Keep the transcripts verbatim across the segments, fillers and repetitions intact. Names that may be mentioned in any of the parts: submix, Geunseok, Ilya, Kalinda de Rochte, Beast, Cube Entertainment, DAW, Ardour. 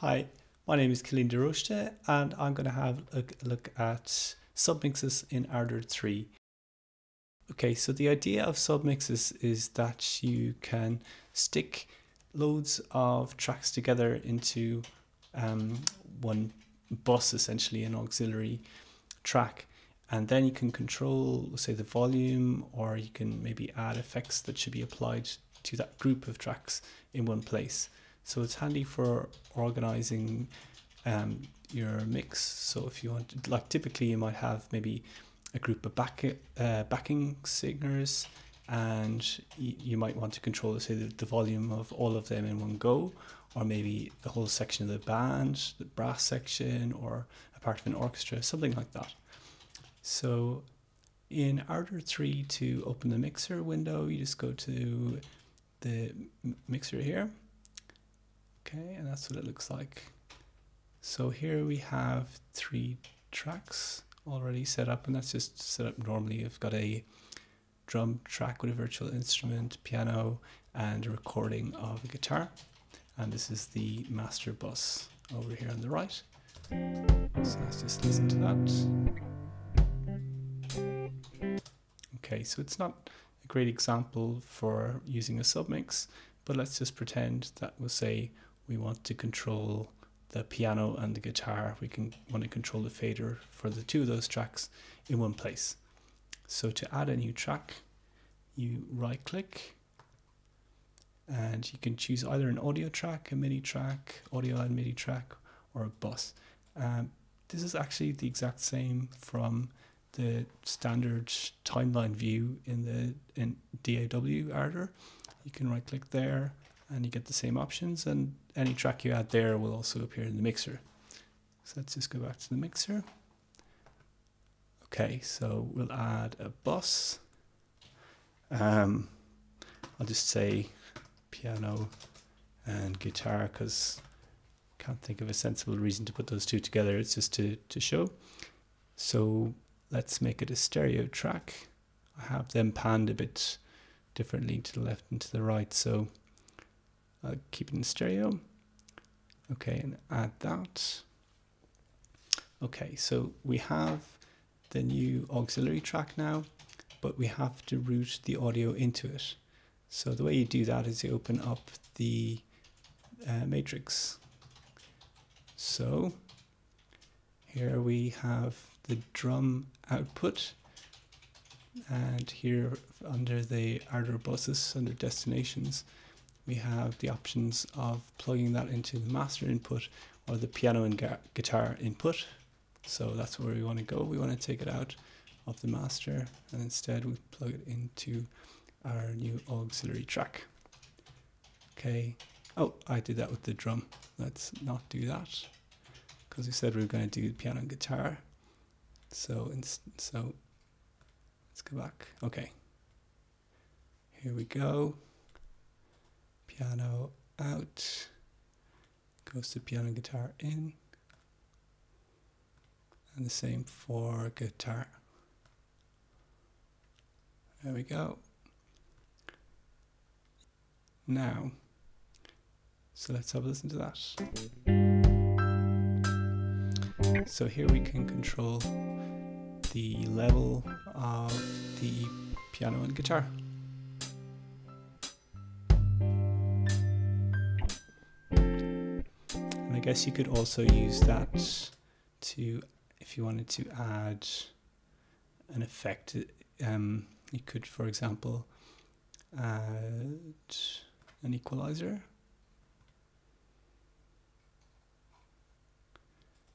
Hi, my name is Kalinda de Rochte and I'm going to have a look at submixes in Ardour three. Okay, so the idea of submixes is that you can stick loads of tracks together into um, one bus, essentially an auxiliary track, and then you can control, say, the volume, or you can maybe add effects that should be applied to that group of tracks in one place. So it's handy for organizing um, your mix. So if you want, like typically you might have maybe a group of back, uh, backing singers, and you, you might want to control, say, the, the volume of all of them in one go, or maybe the whole section of the band, the brass section, or a part of an orchestra, something like that. So in Ardour three, to open the mixer window, you just go to the mixer here. Okay, and that's what it looks like. So here we have three tracks already set up, and that's just set up normally. I've got a drum track with a virtual instrument, piano, and a recording of a guitar. And this is the master bus over here on the right. So let's just listen to that. Okay, so it's not a great example for using a submix, but let's just pretend that we'll say we want to control the piano and the guitar. We can want to control the fader for the two of those tracks in one place. So to add a new track, you right click and you can choose either an audio track, a MIDI track, audio and MIDI track, or a bus. Um, this is actually the exact same from the standard timeline view in the in D A W Ardour. You can right click there and you get the same options, and any track you add there will also appear in the mixer. So let's just go back to the mixer. Okay, so we'll add a bus. Um, I'll just say piano and guitar because I can't think of a sensible reason to put those two together. It's just to, to show. So let's make it a stereo track. I have them panned a bit differently to the left and to the right, so I'll keep it in stereo. Okay, and add that. Okay, so we have the new auxiliary track now, but we have to route the audio into it. So the way you do that is you open up the uh, matrix. So here we have the drum output, and here under the Ardour buses, under destinations, we have the options of plugging that into the master input or the piano and guitar input. So that's where we want to go. We want to take it out of the master and instead we plug it into our new auxiliary track. Okay, oh, I did that with the drum. Let's not do that, because we said we were going to do piano and guitar. So, so let's go back. Okay, here we go. Piano out, goes to piano and guitar in, and the same for guitar. There we go. Now, so let's have a listen to that. So here we can control the level of the piano and guitar. And I guess you could also use that to, if you wanted to add an effect, um, you could, for example, add an equalizer.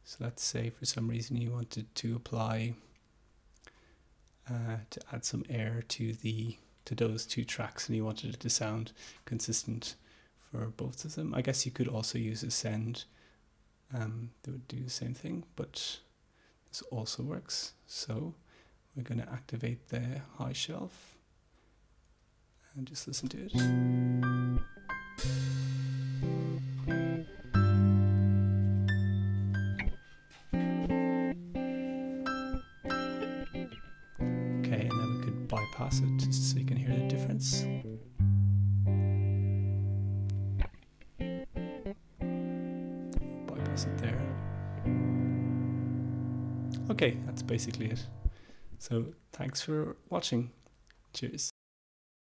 So let's say for some reason you wanted to apply Uh, to add some air to the to those two tracks, and you wanted it to sound consistent for both of them. I guess you could also use Ascend, um, that would do the same thing, but this also works. So we're going to activate the high shelf and just listen to it. Bypass it just so you can hear the difference. Is it there? Okay, that's basically it. So thanks for watching. Cheers.